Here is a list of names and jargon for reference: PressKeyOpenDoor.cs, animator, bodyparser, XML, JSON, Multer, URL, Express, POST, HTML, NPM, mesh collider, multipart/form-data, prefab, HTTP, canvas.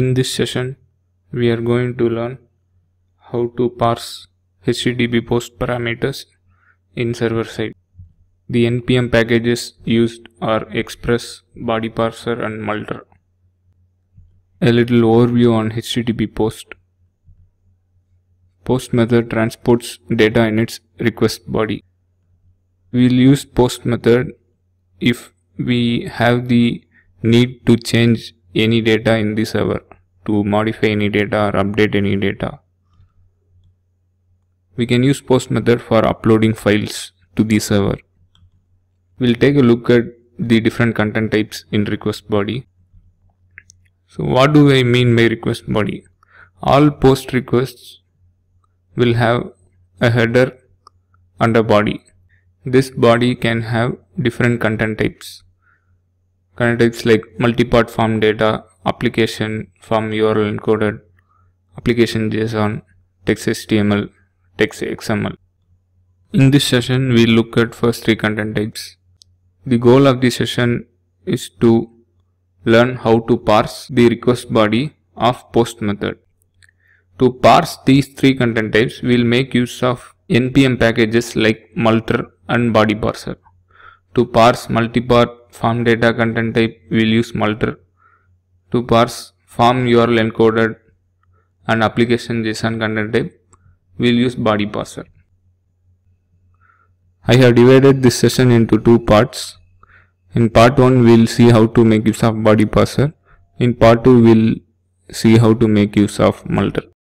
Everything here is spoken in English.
In this session, we are going to learn how to parse HTTP POST parameters in server side. The NPM packages used are Express, Body Parser and Multer. A little overview on HTTP POST. POST method transports data in its request body. We'll use POST method if we have the need to change any data in the server, to modify any data or update any data. We can use POST method for uploading files to the server. We'll take a look at the different content types in request body. So what do I mean by request body? All POST requests will have a header and a body. This body can have different content types. Content types like multipart form data, application form URL encoded, application JSON, text HTML, text XML. In this session, we look at first three content types. The goal of this session is to learn how to parse the request body of POST method. To parse these three content types, we will make use of NPM packages like Multer and Body Parser. To parse multipart form data content type, we will use Multer. To parse form URL encoded and application JSON content type, we will use Body Parser. I have divided this session into two parts. In part 1, we will see how to make use of Body Parser. In part 2, we will see how to make use of Multer.